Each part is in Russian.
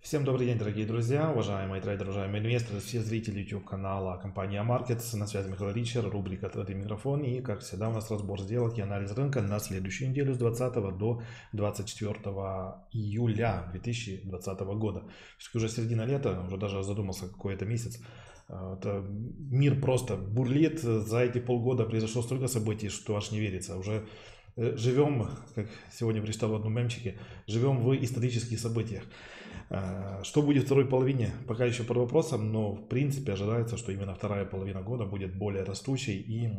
Всем добрый день, дорогие друзья, уважаемые трейдеры, уважаемые инвесторы, все зрители YouTube-канала компании AMarkets. На связи Михаил Ритчер, рубрика «Трейдинг микрофон». И, как всегда, у нас разбор сделок и анализ рынка на следующую неделю с 20 до 24 июля 2020 года. Все-таки уже середина лета, уже даже задумался, какой это месяц. Это мир просто бурлит. За эти полгода произошло столько событий, что аж не верится. Уже живем, как сегодня прочитал в одном мемчике, живем в исторических событиях. Что будет в второй половине, пока еще под вопросом, но в принципе ожидается, что именно вторая половина года будет более растущей и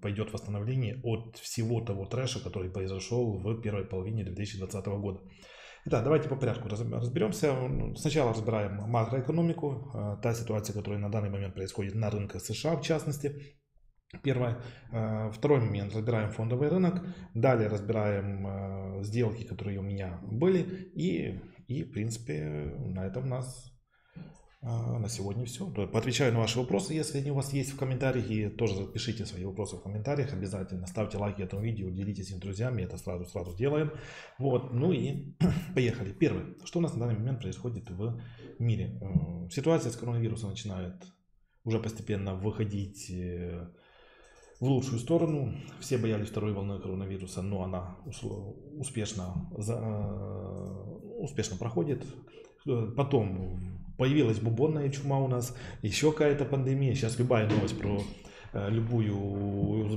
пойдет восстановление от всего того трэша, который произошел в первой половине 2020 года. Итак, давайте по порядку разберемся. Сначала разбираем макроэкономику, та ситуация, которая на данный момент происходит на рынках США в частности. Первое. Второй момент. Разбираем фондовый рынок. Далее разбираем сделки, которые у меня были. И в принципе, на этом у нас на сегодня все. Отвечаю на ваши вопросы, если они у вас есть в комментариях. И тоже пишите свои вопросы в комментариях. Обязательно ставьте лайки этому видео, делитесь им с друзьями. Это сразу делаем. Вот. Ну и поехали. Первое. Что у нас на данный момент происходит в мире? Ситуация с коронавирусом начинает уже постепенно выходить в лучшую сторону. Все боялись второй волны коронавируса, но она успешно проходит. Потом появилась бубонная чума у нас, еще какая-то пандемия. Сейчас любая новость про любую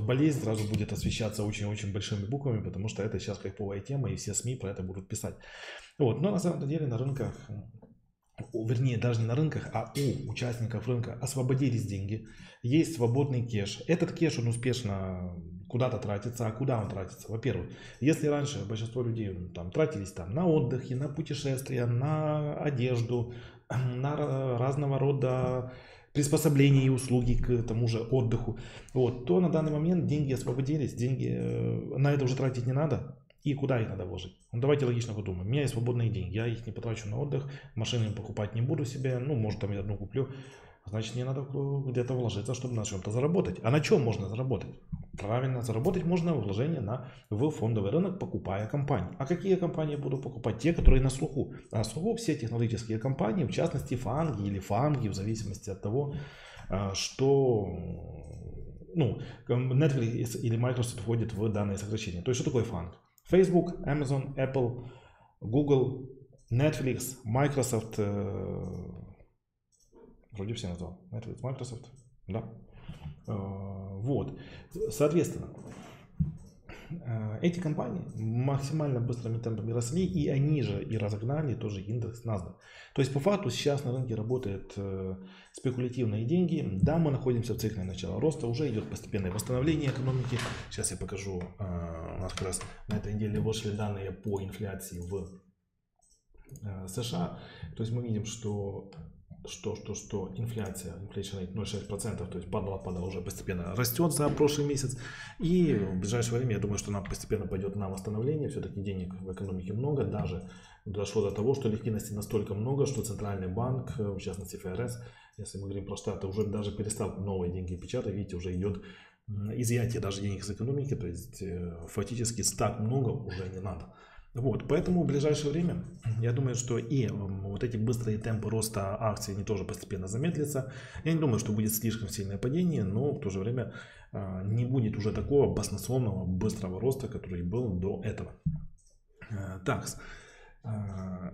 болезнь сразу будет освещаться очень-очень большими буквами, потому что это сейчас хайповая тема, и все СМИ про это будут писать. Вот. Но на самом деле на рынках, вернее, даже не на рынках, а у участников рынка освободились деньги. Есть свободный кеш. Этот кеш, он успешно куда-то тратится. А куда он тратится? Во-первых, если раньше большинство людей тратились на отдых, на путешествия, на одежду, на разного рода приспособления и услуги к тому же отдыху, вот, то на данный момент деньги освободились. Деньги на это уже тратить не надо. И куда их надо вложить? Ну, давайте логично подумаем. У меня есть свободные деньги, я их не потрачу на отдых, машины покупать не буду себе, ну, может, там я одну куплю. Значит, мне надо где-то вложиться, чтобы на чем-то заработать. А на чем можно заработать? Правильно, заработать можно вложение в фондовый рынок, покупая компании. А какие компании я буду покупать? Те, которые на слуху. А на слуху все технологические компании, в частности, FAANG или FAANG, в зависимости от того, что Netflix или Microsoft входит в данное сокращение. То есть, что такое FAANG? Facebook, Amazon, Apple, Google, Netflix, Microsoft, вроде все назвал, Netflix, Microsoft, да, вот, соответственно, эти компании максимально быстрыми темпами росли, и они же и разогнали тоже индекс NASDAQ. То есть по факту сейчас на рынке работают спекулятивные деньги. Да, мы находимся в цикле начала роста, уже идет постепенное восстановление экономики. Сейчас я покажу, у нас как раз на этой неделе вышли данные по инфляции в США. То есть мы видим, что инфляция, inflation rate 0,6%, то есть падала, уже постепенно растет за прошлый месяц. И в ближайшее время, я думаю, что она постепенно пойдет на восстановление. Все-таки денег в экономике много. Даже дошло до того, что ликвидности настолько много, что Центральный банк, в частности ФРС, если мы говорим про Штаты, уже даже перестал новые деньги печатать. Видите, уже идет изъятие даже денег из экономики. То есть фактически так много уже не надо. Вот, поэтому в ближайшее время, я думаю, что и вот эти быстрые темпы роста акций, они тоже постепенно замедлятся. Я не думаю, что будет слишком сильное падение, но в то же время не будет уже такого баснословного быстрого роста, который был до этого. Так,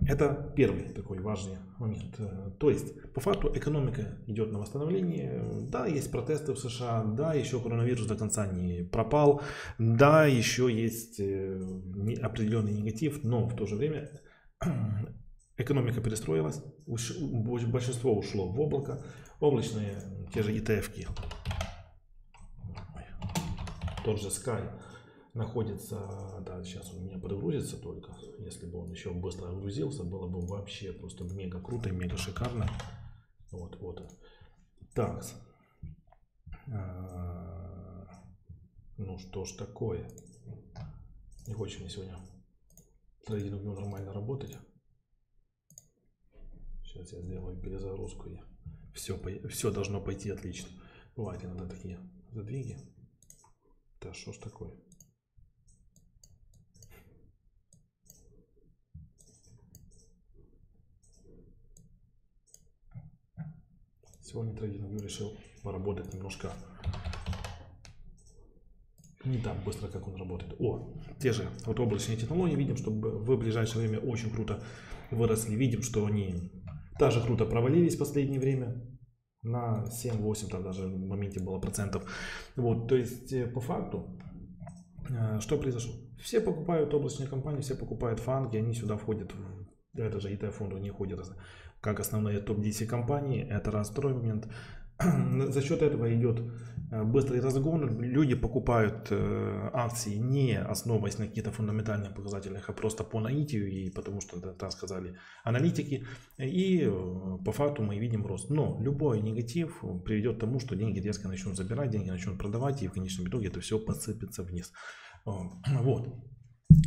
это первый такой важный момент. То есть, по факту, экономика идет на восстановление. Да, есть протесты в США, да, еще коронавирус до конца не пропал, да, еще есть определенный негатив, но в то же время экономика перестроилась, большинство ушло в облако, облачные, те же ETF-ки, тот же Sky находится, да, сейчас он у меня подгрузится только, если бы он еще быстро грузился, было бы вообще просто мега круто, мега шикарно. Вот, вот. Так. Ну что ж такое. Не хочет мне сегодня трейдинг нормально работать. Сейчас я сделаю перезагрузку и все должно пойти отлично. Бывает иногда такие задвиги. Да что ж такое. Сегодня трейдинг решил поработать немножко не так быстро, как он работает. О, те же вот облачные технологии. Видим, что в ближайшее время очень круто выросли. Видим, что они даже круто провалились в последнее время. На 7-8 там даже в моменте было процентов. Вот, то есть по факту, что произошло? Все покупают облачные компании, все покупают фанги, они сюда входят, это же ETF фонды не входят как основные топ-10 компании, это второй момент. За счет этого идет быстрый разгон, люди покупают акции не основываясь на каких-то фундаментальных показателях, а просто по наитию и потому что так сказали аналитики, и по факту мы видим рост. Но любой негатив приведет к тому, что деньги резко начнут забирать, деньги начнут продавать, и в конечном итоге это все посыпется вниз. Вот.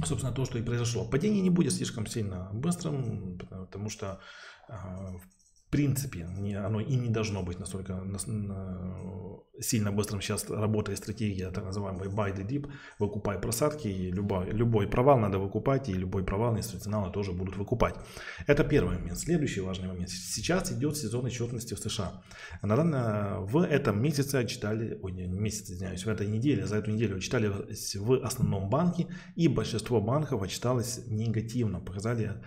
Собственно, то, что и произошло. Падение не будет слишком сильно быстрым, потому что в принципе, оно и не должно быть настолько сильно быстрым. Сейчас работает стратегия так называемый buy the dip, выкупай просадки, и любой провал надо выкупать, и любой провал институционалы тоже будут выкупать. Это первый момент. Следующий важный момент. Сейчас идет сезон отчетности в США. Наверное, в этом месяце отчитали, ой, не месяц, извиняюсь, в этой неделе, за эту неделю отчитали в основном банки, и большинство банков отчиталось негативно, показали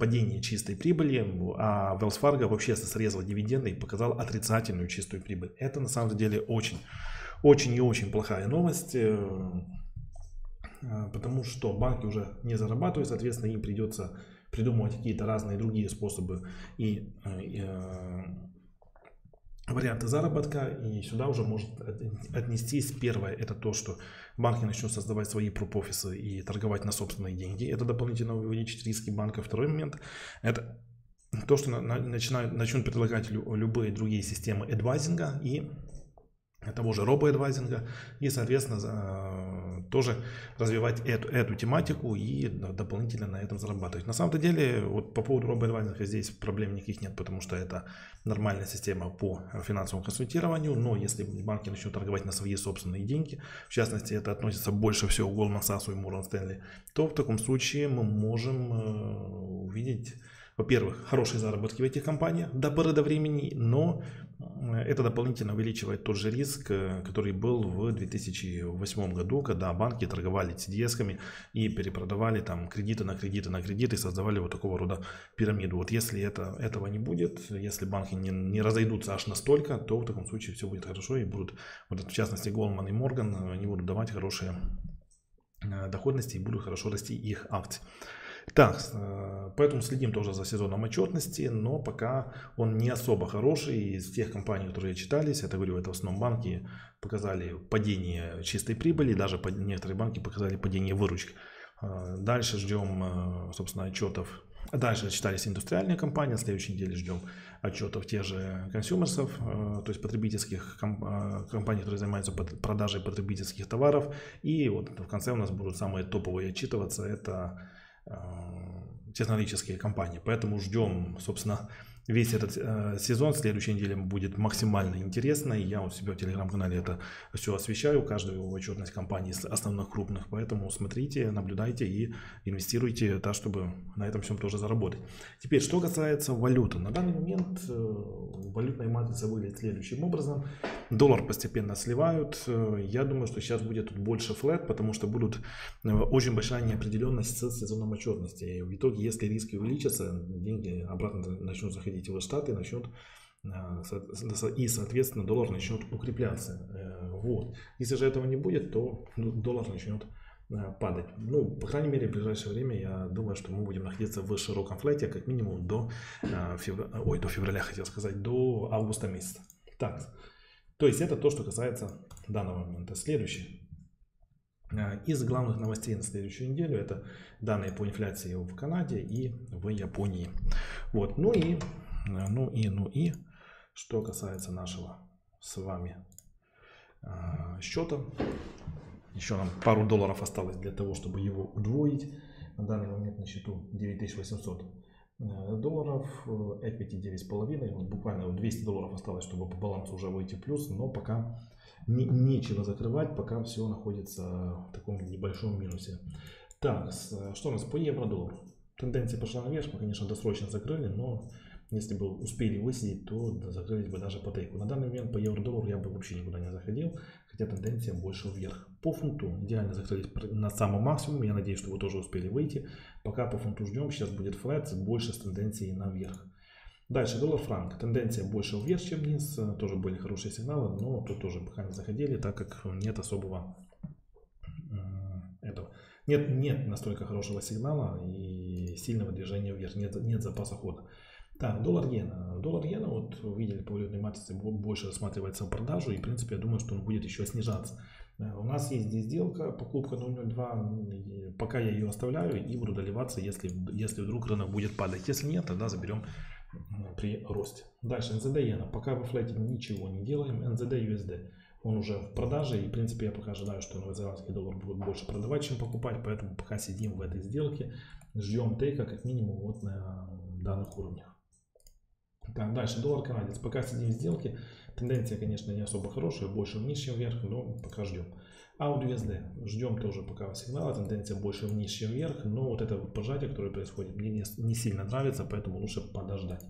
падение чистой прибыли, а Wells Fargo вообще срезал дивиденды и показал отрицательную чистую прибыль. Это на самом деле очень плохая новость, потому что банки уже не зарабатывают, соответственно, им придется придумывать какие-то разные другие способы и варианты заработка, и сюда уже может отнестись первое, это то, что банки начнут создавать свои проп-офисы и торговать на собственные деньги, это дополнительно увеличит риски банка. Второй момент, это то, что начнут предлагать любые другие системы адвайзинга и того же робо-эдвайзинга, и, соответственно, тоже развивать эту тематику и дополнительно на этом зарабатывать. На самом-то деле, вот по поводу робо-эдвайзинга здесь проблем никаких нет, потому что это нормальная система по финансовому консультированию, но если банки начнут торговать на свои собственные деньги, в частности, это относится больше всего к Goldman Sachs и Morgan Stanley, то в таком случае мы можем увидеть, во-первых, хорошие заработки в этих компаниях до поры до времени, но это дополнительно увеличивает тот же риск, который был в 2008 году, когда банки торговали CDS-ками и перепродавали там кредиты на кредиты и создавали вот такого рода пирамиду. Вот если этого не будет, если банки не разойдутся аж настолько, то в таком случае все будет хорошо и будут, вот в частности, Goldman и Morgan, они будут давать хорошие доходности и будут хорошо расти их акции. Так, поэтому следим тоже за сезоном отчетности, но пока он не особо хороший. Из тех компаний, которые читались, это, говорю, это в основном банки показали падение чистой прибыли, даже некоторые банки показали падение выручки. Дальше ждем, собственно, отчетов. Дальше читались индустриальные компании, на следующей неделе ждем отчетов тех же консюмерсов, то есть потребительских компаний, которые занимаются продажей потребительских товаров. И вот в конце у нас будут самые топовые отчитываться, это технологические компании. Поэтому ждем, собственно, весь этот сезон. В следующей неделе будет максимально интересно. Я у себя в телеграм-канале это все освещаю, каждую отчетность компаний основных крупных. Поэтому смотрите, наблюдайте и инвестируйте, так, чтобы на этом всем тоже заработать. Теперь, что касается валюты. На данный момент валютная матрица выглядит следующим образом. Доллар постепенно сливают. Я думаю, что сейчас будет тут больше флэт, потому что будут очень большая неопределенность с сезоном отчетности. И в итоге, если риски увеличатся, деньги обратно начнут заходить в Штаты, начнет и, соответственно, доллар начнет укрепляться. Вот. Если же этого не будет, то доллар начнет падать. Ну, по крайней мере, в ближайшее время я думаю, что мы будем находиться в широком флете, как минимум до февраля, хотел сказать, до августа месяца. Так, то есть это то, что касается данного момента. Следующее. Из главных новостей на следующую неделю это данные по инфляции в Канаде и в Японии. Вот, ну и что касается нашего с вами счета, еще нам пару долларов осталось для того, чтобы его удвоить. На данный момент на счету 9800 долларов, equity 9,5, вот буквально 200 долларов осталось, чтобы по балансу уже выйти в плюс, но пока нечего закрывать, пока все находится в таком небольшом минусе. Так, что у нас по евро-доллару? Тенденция пошла наверх, мы, конечно, досрочно закрыли, но Если бы успели высидеть, то закрылись бы даже по тейку. На данный момент по евро-доллару я бы вообще никуда не заходил, хотя тенденция больше вверх. По фунту идеально закрылись на самом максимуме. Я надеюсь, что вы тоже успели выйти. Пока по фунту ждем. Сейчас будет флэт, больше с тенденцией наверх. Дальше доллар-франк. Тенденция больше вверх, чем вниз. Тоже были хорошие сигналы, но тут тоже пока не заходили, так как нет особого этого. Нет настолько хорошего сигнала и сильного движения вверх. Нет запаса хода. Так, доллар-иена. Доллар-иена, вот видели по валютной матрице, больше рассматривается в продажу. И в принципе, я думаю, что он будет еще снижаться. У нас есть здесь сделка, покупка 0.02. Пока я ее оставляю и буду доливаться, если вдруг рынок будет падать. Если нет, тогда заберем при росте. Дальше НЗД-иена. Пока во флете ничего не делаем. НЗД-USD. Он уже в продаже. И в принципе, я пока ожидаю, что новозеландский доллар будет больше продавать, чем покупать. Поэтому пока сидим в этой сделке. Ждем тейка как минимум вот на данных уровнях. Так, дальше доллар-канадец. Пока сидим в сделке. Тенденция, конечно, не особо хорошая. Больше вниз, чем вверх, но пока ждем. AUD-USD. Ждем тоже пока сигнала. Тенденция больше вниз, чем вверх. Но вот это вот пожатие, которое происходит, мне не сильно нравится, поэтому лучше подождать.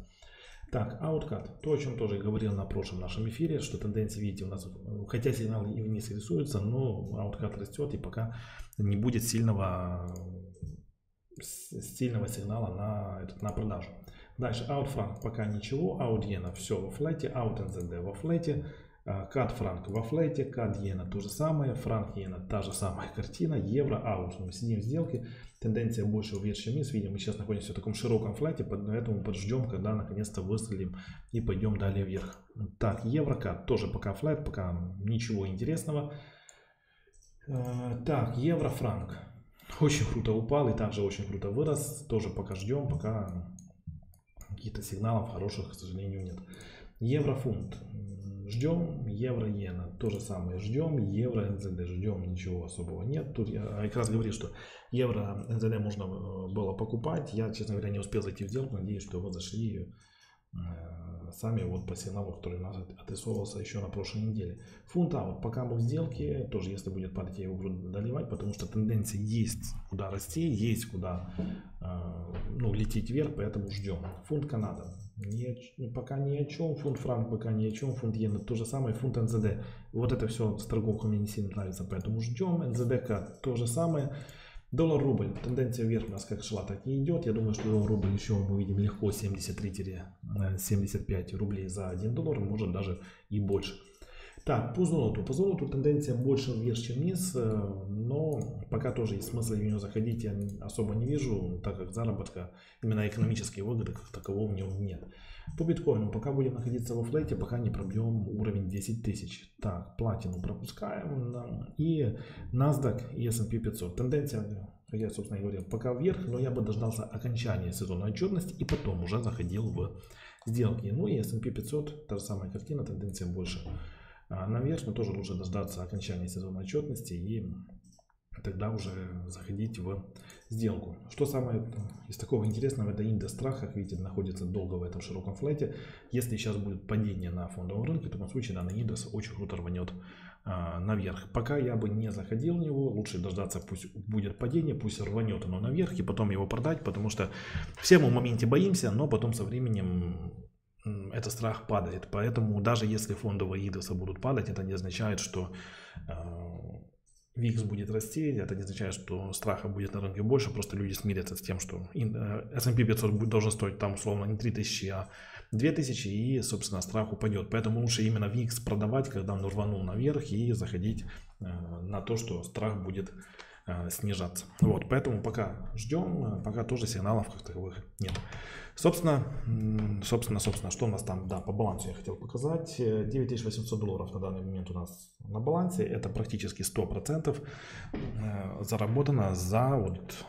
Так, ауткат. То, о чем тоже говорил на прошлом нашем эфире, что тенденции, видите, у нас, хотя сигналы и вниз рисуются, но ауткат растет и пока не будет сильного сигнала на продажу. Дальше аут-франк пока ничего, аут-иена все во флете, аут-НЗД во флете, кат-франк во флете, кат-иена то же самое, франк-иена та же самая картина, евро-аут. Мы сидим в сделке, тенденция больше вверх, чем вниз. Видим, мы сейчас находимся в таком широком флете, поэтому подждем, когда наконец-то выстрелим и пойдем далее вверх. Так, евро-кат тоже пока флет, пока ничего интересного. Так, евро-франк очень круто упал и также очень круто вырос. Тоже пока ждем, пока каких-то сигналов хороших, к сожалению, нет. Еврофунт ждем, евро-иена то же самое ждем, евро-НЗД ждем, ничего особого нет. Тут я как раз говорил, что евро-НЗД можно было покупать. Я, честно говоря, не успел зайти в сделку. Надеюсь, что вы зашли сами вот по сигналу, который у нас отрисовывался еще на прошлой неделе. Фунт-аут пока мы в сделке. Тоже, если будет падать, я его буду доливать, потому что тенденция есть куда расти, есть куда лететь вверх, поэтому ждем. Фунт-Канада пока ни о чем, фунт-франк пока ни о чем, фунт-иена то же самое, фунт-НЗД. Вот это все с торговкой мне не сильно нравится, поэтому ждем. НЗД-кат то же самое. Доллар-рубль. Тенденция вверх у нас как шла, так и идет. Я думаю, что доллар-рубль еще мы увидим легко 73-75 рублей за 1 доллар, может даже и больше. Так, по золоту. По золоту тенденция больше вверх, чем вниз, но пока тоже есть смысл в нее заходить, я особо не вижу, так как заработка, именно экономической выгоды как такового в нем нет. По биткоину пока будем находиться во флете, пока не пробьем уровень 10 тысяч. Так, платину пропускаем. И NASDAQ и S&P 500. Тенденция, как я, собственно, говорил, пока вверх, но я бы дождался окончания сезонной отчетности и потом уже заходил в сделки. Ну и S&P 500, та же самая картина, тенденция больше наверх, но тоже лучше дождаться окончания сезонной отчетности и тогда уже заходить в сделку. Что самое из такого интересного, это индекс страха, как видите, находится долго в этом широком флете. Если сейчас будет падение на фондовом рынке, то в том случае данный индекс очень круто рванет наверх. Пока я бы не заходил в него, лучше дождаться, пусть будет падение, пусть рванет оно наверх и потом его продать, потому что все мы в моменте боимся, но потом со временем этот страх падает. Поэтому даже если фондовые индексы будут падать, это не означает, что VIX будет расти, это не означает, что страха будет на рынке больше, просто люди смирятся с тем, что S&P 500 должен стоить там условно не 3000, а 2000, и, собственно, страх упадет. Поэтому лучше именно VIX продавать, когда он рванул наверх, и заходить на то, что страх будет снижаться. Вот, поэтому пока ждем, пока тоже сигналов как таковых нет. Собственно, что у нас там, да, по балансу я хотел показать. 9800 долларов на данный момент у нас на балансе, это практически 100% заработано за вот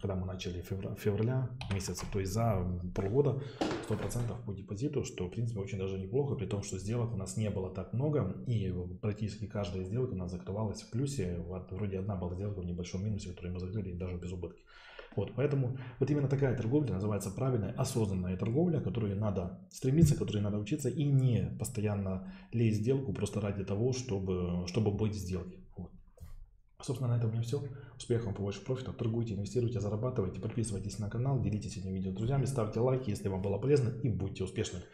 когда мы начали февраля месяца, то есть за полгода 100% по депозиту, что в принципе очень даже неплохо, при том, что сделок у нас не было так много, и практически каждая сделка у нас закрывалась в плюсе, вроде одна была сделка в небольшом минусе, которую мы закрыли даже без убытки. Вот, поэтому вот именно такая торговля называется правильная, осознанная торговля, к которой надо стремиться, к которой надо учиться и не постоянно лезть в сделку просто ради того, чтобы быть в сделке. Вот. Собственно, на этом у меня все. Успехов вам, побольше профита. Торгуйте, инвестируйте, зарабатывайте. Подписывайтесь на канал, делитесь этим видео с друзьями, ставьте лайки, если вам было полезно, и будьте успешными.